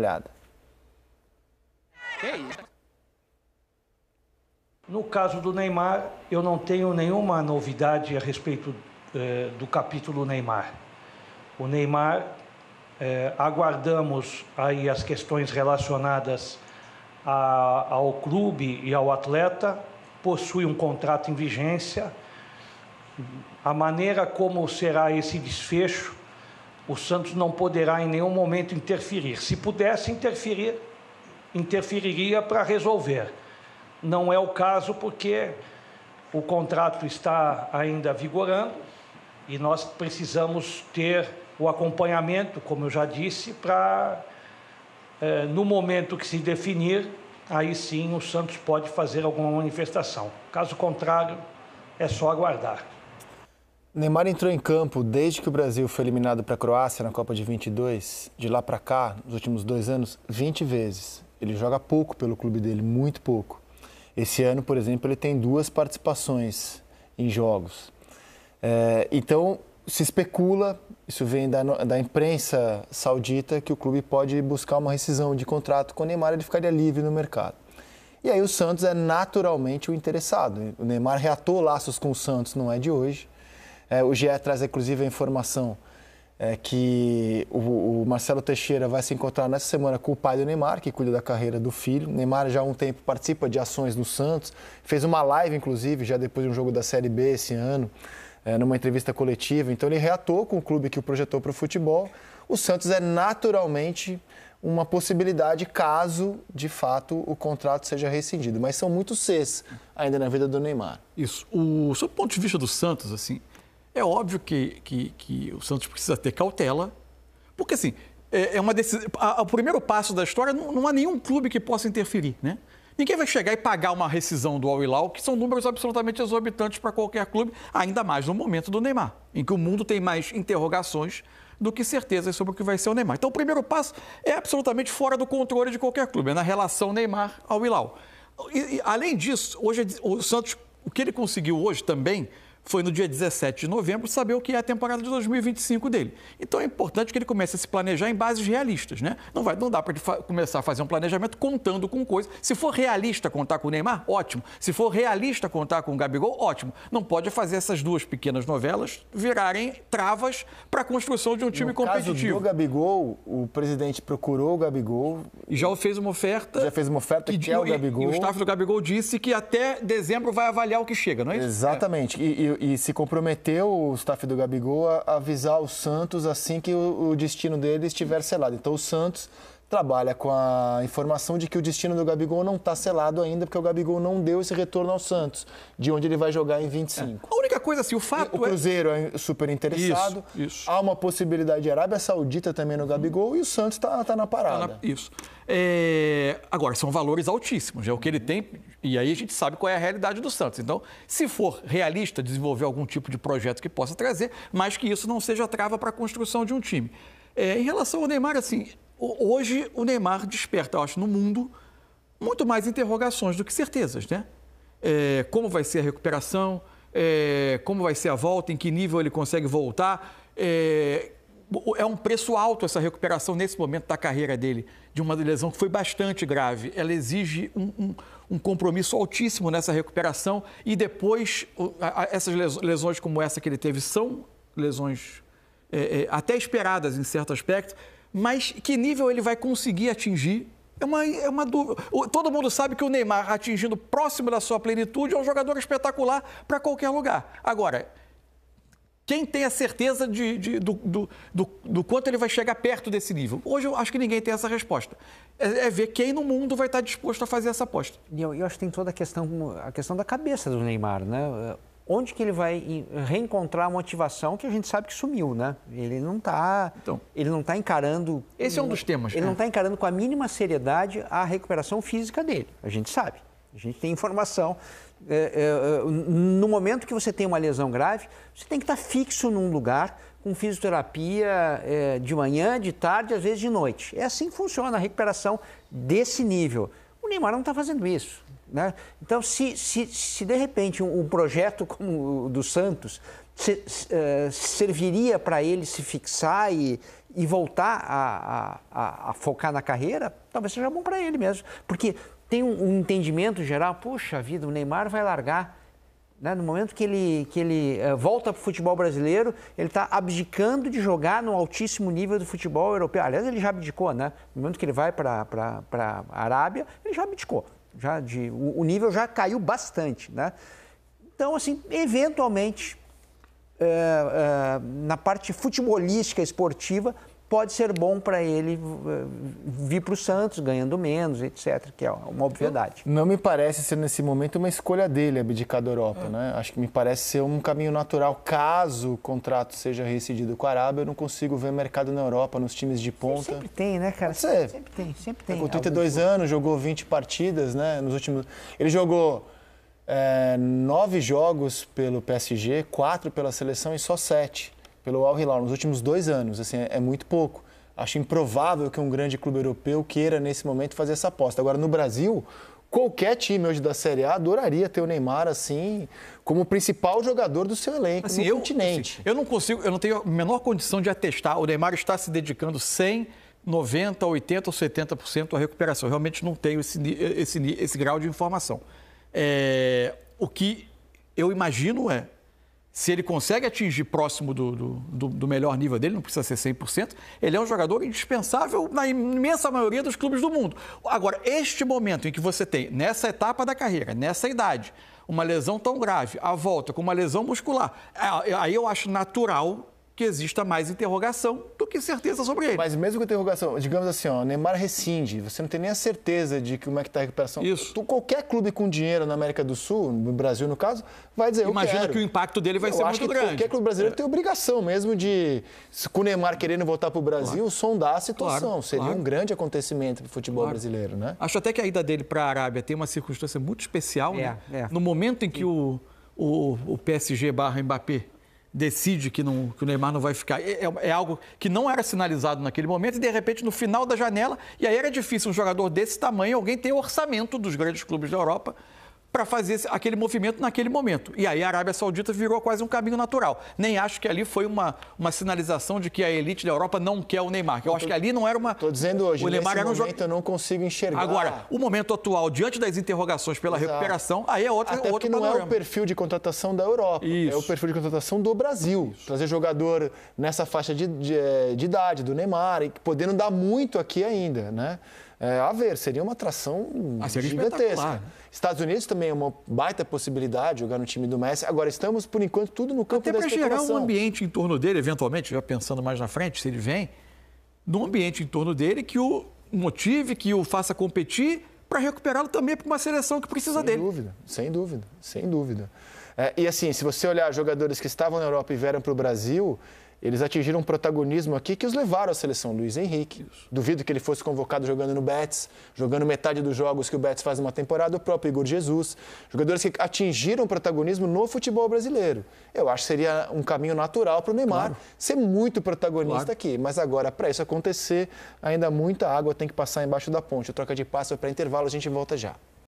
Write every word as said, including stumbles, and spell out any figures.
olhada. No caso do Neymar, eu não tenho nenhuma novidade a respeito eh, do capítulo Neymar. O Neymar, eh, aguardamos aí as questões relacionadas a, ao clube e ao atleta, possui um contrato em vigência. A maneira como será esse desfecho, o Santos não poderá em nenhum momento interferir. Se pudesse interferir, interferiria para resolver. Não é o caso porque o contrato está ainda vigorando e nós precisamos ter o acompanhamento, como eu já disse, para, eh, no momento que se definir, aí sim o Santos pode fazer alguma manifestação. Caso contrário, é só aguardar. Neymar entrou em campo desde que o Brasil foi eliminado para a Croácia na Copa de vinte e dois. De lá para cá, nos últimos dois anos, vinte vezes. Ele joga pouco pelo clube dele, muito pouco. Esse ano, por exemplo, ele tem duas participações em jogos. É, então, se especula, isso vem da, da imprensa saudita, que o clube pode buscar uma rescisão de contrato com o Neymar, ele ficaria livre no mercado. E aí o Santos é naturalmente o interessado. O Neymar reatou laços com o Santos, não é de hoje. É, o G E traz, inclusive, a informação é, que o, o Marcelo Teixeira vai se encontrar nessa semana com o pai do Neymar, que cuida da carreira do filho. O Neymar já há um tempo participa de ações no Santos, fez uma live, inclusive, já depois de um jogo da Série B esse ano, é, numa entrevista coletiva. Então, ele reatou com o clube que o projetou para o futebol. O Santos é naturalmente uma possibilidade caso, de fato, o contrato seja rescindido. Mas são muitos Cs ainda na vida do Neymar. Isso. O, sob o ponto de vista do Santos, assim... É óbvio que, que, que o Santos precisa ter cautela, porque assim, é, é uma decisão. O primeiro passo da história, não, não há nenhum clube que possa interferir, né? Ninguém vai chegar e pagar uma rescisão do Al-Hilal, que são números absolutamente exorbitantes para qualquer clube, ainda mais no momento do Neymar, em que o mundo tem mais interrogações do que certezas sobre o que vai ser o Neymar. Então, o primeiro passo é absolutamente fora do controle de qualquer clube, é na relação Neymar-Al-Hilal. E, e, além disso, hoje o Santos, o que ele conseguiu hoje também, foi no dia dezessete de novembro saber o que é a temporada de dois mil e vinte e cinco dele. Então é importante que ele comece a se planejar em bases realistas, né? Não vai, não dá para ele começar a fazer um planejamento contando com coisas. Se for realista contar com o Neymar, ótimo. Se for realista contar com o Gabigol, ótimo. Não pode fazer essas duas pequenas novelas virarem travas para a construção de um time no competitivo. No caso do Gabigol, o presidente procurou o Gabigol e já fez uma oferta. Já fez uma oferta que, que é o Gabigol. E, e o staff do Gabigol disse que até dezembro vai avaliar o que chega, não é isso? Exatamente. É. E, e E, e se comprometeu o staff do Gabigol a avisar o Santos assim que o, o destino dele estiver selado. Então o Santos trabalha com a informação de que o destino do Gabigol não está selado ainda, porque o Gabigol não deu esse retorno ao Santos, de onde ele vai jogar em vinte e cinco. É. A única coisa, assim, o fato o, o Cruzeiro é... é super interessado, isso, isso. Há uma possibilidade de Arábia Saudita também no Gabigol e o Santos está tá na parada. Tá na... Isso. É... Agora, são valores altíssimos, é o que ele tem, e aí a gente sabe qual é a realidade do Santos. Então, se for realista, desenvolver algum tipo de projeto que possa trazer, mas que isso não seja trava para a construção de um time. É, em relação ao Neymar, assim... Hoje, o Neymar desperta, eu acho, no mundo, muito mais interrogações do que certezas, né? É, como vai ser a recuperação, é, como vai ser a volta, em que nível ele consegue voltar. É, é um preço alto essa recuperação nesse momento da carreira dele, de uma lesão que foi bastante grave. Ela exige um, um, um compromisso altíssimo nessa recuperação e depois, essas lesões como essa que ele teve são lesões é, é, até esperadas em certo aspecto, mas que nível ele vai conseguir atingir é uma, é uma dúvida. Todo mundo sabe que o Neymar, atingindo próximo da sua plenitude, é um jogador espetacular para qualquer lugar. Agora, quem tem a certeza de, de, do, do, do, do quanto ele vai chegar perto desse nível? Hoje eu acho que ninguém tem essa resposta. É, é ver quem no mundo vai estar disposto a fazer essa aposta. E eu, eu acho que tem toda a questão, a questão da cabeça do Neymar, né? Onde que ele vai reencontrar a motivação que a gente sabe que sumiu, né? Ele não está então, tá encarando... Esse é um dos temas. Ele né? não está encarando com a mínima seriedade a recuperação física dele. A gente sabe, a gente tem informação. É, é, no momento que você tem uma lesão grave, você tem que estar fixo num lugar, com fisioterapia é, de manhã, de tarde, às vezes de noite. É assim que funciona a recuperação desse nível. O Neymar não está fazendo isso. Né? Então, se, se, se de repente um, um projeto como o do Santos se, uh, serviria para ele se fixar e, e voltar a, a, a focar na carreira, talvez seja bom para ele mesmo. Porque tem um, um entendimento geral, poxa vida, o Neymar vai largar. Né? No momento que ele, que ele uh, volta para o futebol brasileiro, ele está abdicando de jogar no altíssimo nível do futebol europeu. Aliás, ele já abdicou, né? No momento que ele vai para para a Arábia, ele já abdicou. Já de, o, o nível já caiu bastante, né? Então, assim, eventualmente, uh, uh, na parte futebolística esportiva, pode ser bom para ele vir para o Santos, ganhando menos, etcétera, que é uma obviedade. Não me parece ser, nesse momento, uma escolha dele abdicar da Europa, é. né? Acho que me parece ser um caminho natural. Caso o contrato seja rescindido com a Arábia, eu não consigo ver mercado na Europa, nos times de ponta. Sempre tem, né, cara? Sempre, sempre tem, sempre tem. Com trinta e dois algum... anos, jogou vinte partidas, né? Nos últimos... Ele jogou é, nove jogos pelo P S G, quatro pela seleção e só sete pelo Al-Hilal, nos últimos dois anos, assim, é muito pouco. Acho improvável que um grande clube europeu queira, nesse momento, fazer essa aposta. Agora, no Brasil, qualquer time hoje da Série A adoraria ter o Neymar, assim, como principal jogador do seu elenco, assim, no eu, continente. Assim, eu não consigo, eu não tenho a menor condição de atestar. O Neymar está se dedicando cem, noventa, oitenta ou setenta por cento à recuperação. Eu realmente não tenho esse, esse, esse grau de informação. É, o que eu imagino é, se ele consegue atingir próximo do, do, do melhor nível dele, não precisa ser cem por cento, ele é um jogador indispensável na imensa maioria dos clubes do mundo. Agora, este momento em que você tem, nessa etapa da carreira, nessa idade, uma lesão tão grave, a volta com uma lesão muscular, aí eu acho natural que exista mais interrogação do que certeza sobre ele. Mas mesmo com interrogação, digamos assim, ó, Neymar rescinde, você não tem nem a certeza de como é que está a recuperação. Isso. Qualquer clube com dinheiro na América do Sul, no Brasil no caso, vai dizer, imagina eu quero. que o impacto dele vai eu ser muito que grande. Qualquer clube brasileiro é. tem obrigação mesmo de, com o Neymar querendo voltar para o Brasil, claro. sondar a situação. Claro. Seria claro. um grande acontecimento para o futebol claro. brasileiro, né? Acho até que a ida dele para a Arábia tem uma circunstância muito especial, é, né? É. No momento em que o, o, o P S G barra Mbappé decide que, não, que o Neymar não vai ficar. É, é algo que não era sinalizado naquele momento e, de repente, no final da janela, e aí era difícil um jogador desse tamanho, alguém ter o orçamento dos grandes clubes da Europa para fazer esse, aquele movimento naquele momento. E aí a Arábia Saudita virou quase um caminho natural. Nem acho que ali foi uma, uma sinalização de que a elite da Europa não quer o Neymar. Eu acho que ali não era uma... Estou dizendo hoje, o Neymar nesse era um momento jo... eu não consigo enxergar. Agora, o momento atual, diante das interrogações pela Exato. recuperação, aí é outra, outro problema. Não é o perfil de contratação da Europa, Isso. é o perfil de contratação do Brasil. Isso. Trazer jogador nessa faixa de, de, de idade, do Neymar, e podendo dar muito aqui ainda, né? É, a ver, seria uma atração ah, seria gigantesca. Estados Unidos também é uma baita possibilidade, jogar no time do Messi. Agora, estamos, por enquanto, tudo no campo da especulação. Até para gerar um ambiente em torno dele, eventualmente, já pensando mais na frente, se ele vem, num ambiente em torno dele que o motive, que o faça competir, para recuperá-lo também para uma seleção que precisa sem dele. Sem dúvida, sem dúvida, sem dúvida. É, e assim, se você olhar jogadores que estavam na Europa e vieram para o Brasil... Eles atingiram um protagonismo aqui que os levaram à seleção. Luiz Henrique, Isso. duvido que ele fosse convocado jogando no Betis, jogando metade dos jogos que o Betis faz numa temporada, o próprio Igor Jesus. Jogadores que atingiram protagonismo no futebol brasileiro. Eu acho que seria um caminho natural para o Neymar claro. ser muito protagonista claro. aqui. Mas agora, para isso acontecer, ainda muita água tem que passar embaixo da ponte. O Troca de Passe para intervalo, a gente volta já.